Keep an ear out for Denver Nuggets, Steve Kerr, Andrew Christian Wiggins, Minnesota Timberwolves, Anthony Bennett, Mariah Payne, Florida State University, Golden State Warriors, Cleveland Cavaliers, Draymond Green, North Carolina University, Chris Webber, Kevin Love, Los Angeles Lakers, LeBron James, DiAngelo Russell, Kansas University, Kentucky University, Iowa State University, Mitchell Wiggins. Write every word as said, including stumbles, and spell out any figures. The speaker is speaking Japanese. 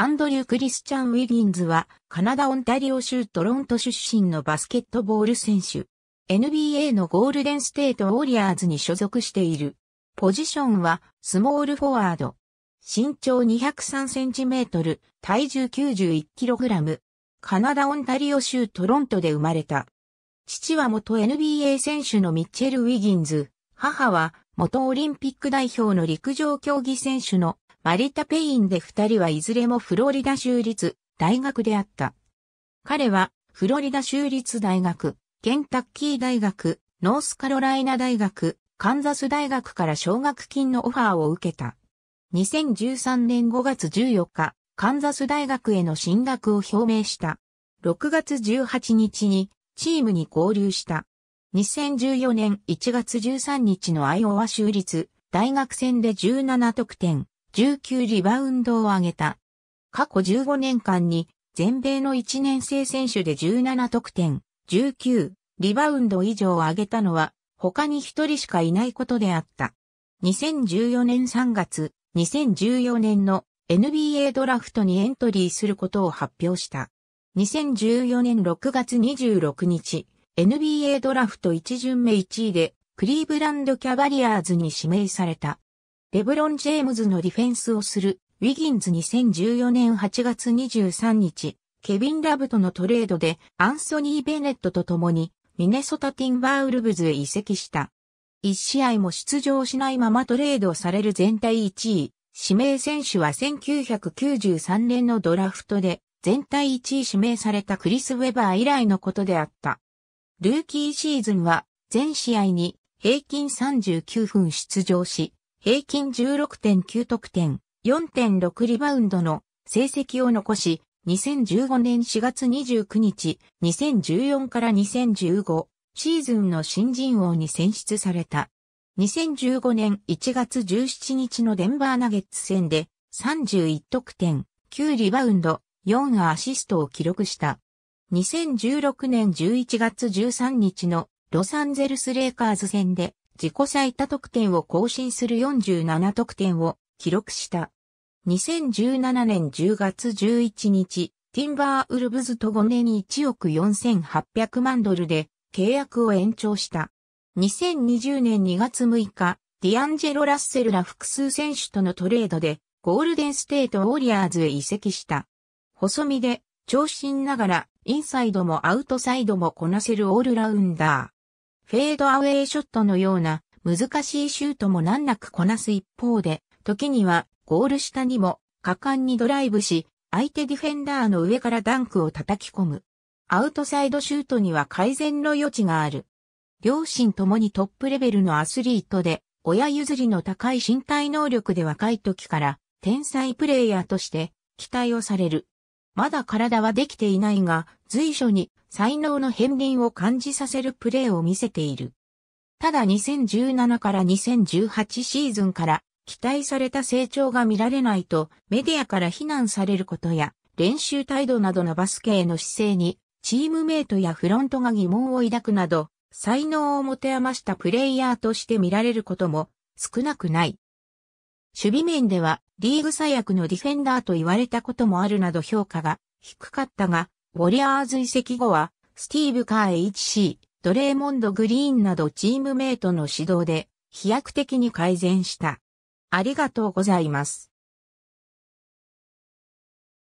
アンドリュー・クリスチャン・ウィギンズは、カナダ・オンタリオ州トロント出身のバスケットボール選手。エヌビーエー のゴールデン・ステート・ウォリアーズに所属している。ポジションは、スモールフォワード。身長にひゃくさんセンチメートル、体重 きゅうじゅういちキログラム。カナダ・オンタリオ州トロントで生まれた。父は元 エヌビーエー 選手のミッチェル・ウィギンズ。母は、元オリンピック代表の陸上競技選手のマリタ・ペインで二人はいずれもフロリダ州立大学であった。彼はフロリダ州立大学、ケンタッキー大学、ノースカロライナ大学、カンザス大学から奨学金のオファーを受けた。にせんじゅうさんねんごがつじゅうよっか、カンザス大学への進学を表明した。ろくがつじゅうはちにちにチームに合流した。にせんじゅうよねんいちがつじゅうさんにちのアイオワ州立大学戦でじゅうななとくてん。じゅうきゅうリバウンドを挙げた。過去じゅうごねんかんに全米のいちねんせい選手でじゅうななとくてん、じゅうきゅうリバウンド以上を挙げたのは他にひとりしかいないことであった。にせんじゅうよねんさんがつ、にせんじゅうよねんの エヌビーエー ドラフトにエントリーすることを発表した。にせんじゅうよねんろくがつにじゅうろくにち、エヌビーエー ドラフトいちじゅんめいちいでクリーブランドキャバリアーズに指名された。レブロン・ジェームズのディフェンスをする、ウィギンズにせんじゅうよねんはちがつにじゅうさんにち、ケビン・ラブとのトレードでアンソニー・ベネットと共にミネソタ・ティンバーウルブズへ移籍した。一試合も出場しないままトレードされる全体いちい、指名選手はせんきゅうひゃくきゅうじゅうさんねんのドラフトで全体いちい指名されたクリス・ウェバー以来のことであった。ルーキーシーズンは全試合に平均さんじゅうきゅうふん出場し、平均 じゅうろくてんきゅうとくてん、よんてんろくリバウンドの成績を残し、にせんじゅうごねんしがつにじゅうくにち、にせんじゅうよんからにせんじゅうごシーズンの新人王に選出された。にせんじゅうごねんいちがつじゅうしちにちのデンバーナゲッツ戦でさんじゅういちとくてん、きゅうリバウンド、よんアシストを記録した。にせんじゅうろくねんじゅういちがつじゅうさんにちのロサンゼルスレイカーズ戦で、自己最多得点を更新するよんじゅうななとくてんを記録した。にせんじゅうななねんじゅうがつじゅういちにち、ティンバーウルブズとごねんいちおくよんせんはっぴゃくまんドルで契約を延長した。にせんにじゅうねんにがつむいか、ディアンジェロ・ラッセルら複数選手とのトレードでゴールデンステート・ウォリアーズへ移籍した。細身で長身ながらインサイドもアウトサイドもこなせるオールラウンダー。フェードアウェイショットのような難しいシュートも難なくこなす一方で、時にはゴール下にも果敢にドライブし、相手ディフェンダーの上からダンクを叩き込む。アウトサイドシュートには改善の余地がある。両親ともにトップレベルのアスリートで、親譲りの高い身体能力で若い時から天才プレイヤーとして期待をされる。まだ体はできていないが、随所に才能の片鱗を感じさせるプレーを見せている。ただにせんじゅうななからにせんじゅうはちシーズンから期待された成長が見られないとメディアから非難されることや練習態度などのバスケへの姿勢にチームメイトやフロントが疑問を抱くなど才能を持て余したプレイヤーとして見られることも少なくない。守備面ではリーグ最悪のディフェンダーと言われたこともあるなど評価が低かったがウォリアーズ移籍後は、スティーブ・カー エイチシー、ドレーモンド・グリーンなどチームメイトの指導で、飛躍的に改善した。ありがとうございます。